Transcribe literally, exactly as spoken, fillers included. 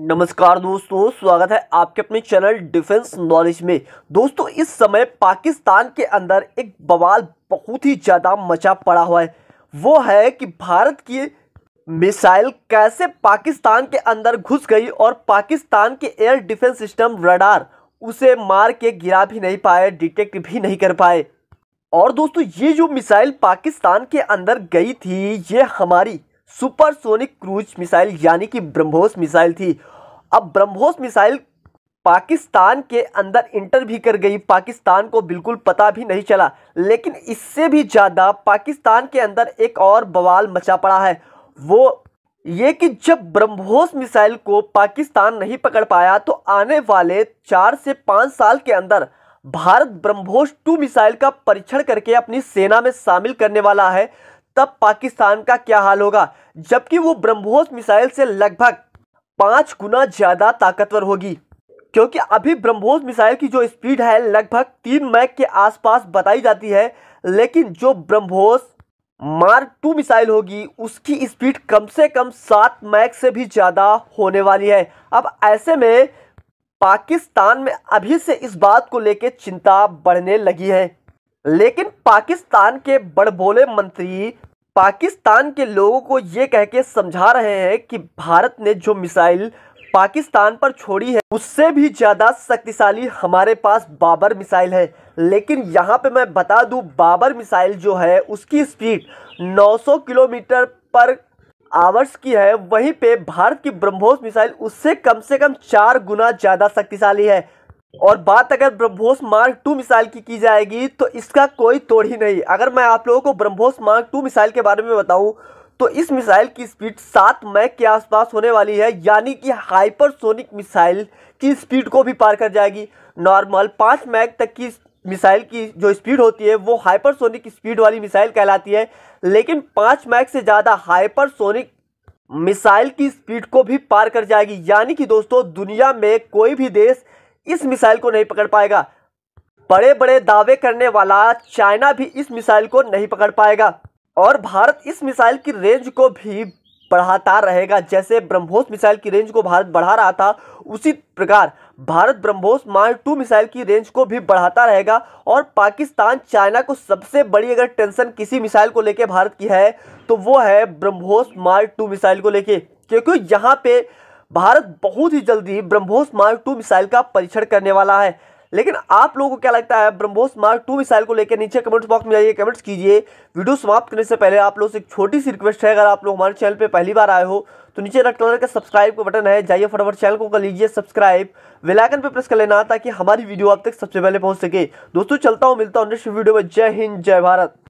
नमस्कार दोस्तों, स्वागत है आपके अपने चैनल डिफेंस नॉलेज में। दोस्तों, इस समय पाकिस्तान के अंदर एक बवाल बहुत ही ज़्यादा मचा पड़ा हुआ है। वो है कि भारत की मिसाइल कैसे पाकिस्तान के अंदर घुस गई और पाकिस्तान के एयर डिफेंस सिस्टम रडार उसे मार के गिरा भी नहीं पाए, डिटेक्ट भी नहीं कर पाए। और दोस्तों, ये जो मिसाइल पाकिस्तान के अंदर गई थी, ये हमारी सुपरसोनिक क्रूज मिसाइल यानी कि ब्रह्मोस मिसाइल थी। अब ब्रह्मोस मिसाइल पाकिस्तान के अंदर इंटर भी कर गई, पाकिस्तान को बिल्कुल पता भी नहीं चला। लेकिन इससे भी ज़्यादा पाकिस्तान के अंदर एक और बवाल मचा पड़ा है, वो ये कि जब ब्रह्मोस मिसाइल को पाकिस्तान नहीं पकड़ पाया तो आने वाले चार से पाँच साल के अंदर भारत ब्रह्मोस टू मिसाइल का परीक्षण करके अपनी सेना में शामिल करने वाला है। तब पाकिस्तान का क्या हाल होगा, जबकि वो ब्रह्मोस मिसाइल से लगभग पाँच गुना ज़्यादा ताकतवर होगी, क्योंकि अभी ब्रह्मोस मिसाइल की जो स्पीड है लगभग तीन मैक के आसपास बताई जाती है। लेकिन जो ब्रह्मोस मार्क टू मिसाइल होगी उसकी स्पीड कम से कम सात मैक से भी ज़्यादा होने वाली है। अब ऐसे में पाकिस्तान में अभी से इस बात को लेकर चिंता बढ़ने लगी है। लेकिन पाकिस्तान के बड़बोले मंत्री पाकिस्तान के लोगों को ये कह के समझा रहे हैं कि भारत ने जो मिसाइल पाकिस्तान पर छोड़ी है उससे भी ज़्यादा शक्तिशाली हमारे पास बाबर मिसाइल है। लेकिन यहाँ पे मैं बता दूँ, बाबर मिसाइल जो है उसकी स्पीड नौ सौ किलोमीटर पर आवर्स की है, वहीं पे भारत की ब्रह्मोस मिसाइल उससे कम से कम चार गुना ज़्यादा शक्तिशाली है। और बात अगर ब्रह्मोस मार्क टू मिसाइल की की जाएगी तो इसका कोई तोड़ ही नहीं। अगर मैं आप लोगों को ब्रह्मोस मार्क टू मिसाइल के बारे में बताऊं तो इस मिसाइल की स्पीड सात मैक के आसपास होने वाली है, यानी कि हाइपरसोनिक मिसाइल की स्पीड को भी पार कर जाएगी। नॉर्मल पाँच मैक तक की मिसाइल की जो स्पीड होती है वो हाइपरसोनिक स्पीड वाली मिसाइल कहलाती है, लेकिन पाँच मैक से ज़्यादा हाइपरसोनिक मिसाइल की स्पीड को भी पार कर जाएगी। यानी कि दोस्तों, दुनिया में कोई भी देश इस मिसाइल को नहीं पकड़ पाएगा। बड़े बड़े दावे करने वाला चाइना भी इस मिसाइल को नहीं पकड़ पाएगा। और भारत इस मिसाइल की रेंज को भी बढ़ाता रहेगा। जैसे ब्रह्मोस मिसाइल की रेंज को भारत बढ़ा रहा था, उसी प्रकार Bharat BrahMos mark two missile की रेंज को भी बढ़ाता रहेगा। और पाकिस्तान चाइना को सबसे बड़ी अगर टेंशन किसी मिसाइल को लेकर भारत की है तो वो है ब्रह्मोस मार्क टू मिसाइल को लेकर, क्योंकि यहाँ पे भारत बहुत ही जल्दी ब्रह्मोस मार्क टू मिसाइल का परीक्षण करने वाला है। लेकिन आप लोगों को क्या लगता है ब्रह्मोस मार्क टू मिसाइल को लेकर, नीचे कमेंट्स बॉक्स में जाइए, कमेंट्स कीजिए। वीडियो समाप्त करने से पहले आप लोगों से एक छोटी सी रिक्वेस्ट है, अगर आप लोग हमारे चैनल पे पहली बार आए हो तो नीचे रेड कलर का सब्सक्राइब का बटन है, जाइए फटाफट चैनल को कर लीजिए सब्सक्राइब, बेल आइकन पर प्रेस कर लेना ताकि हमारी वीडियो आप तक सबसे पहले पहुँच सके। दोस्तों, चलता हूँ, मिलता हूँ नेक्स्ट वीडियो में। जय हिंद, जय भारत।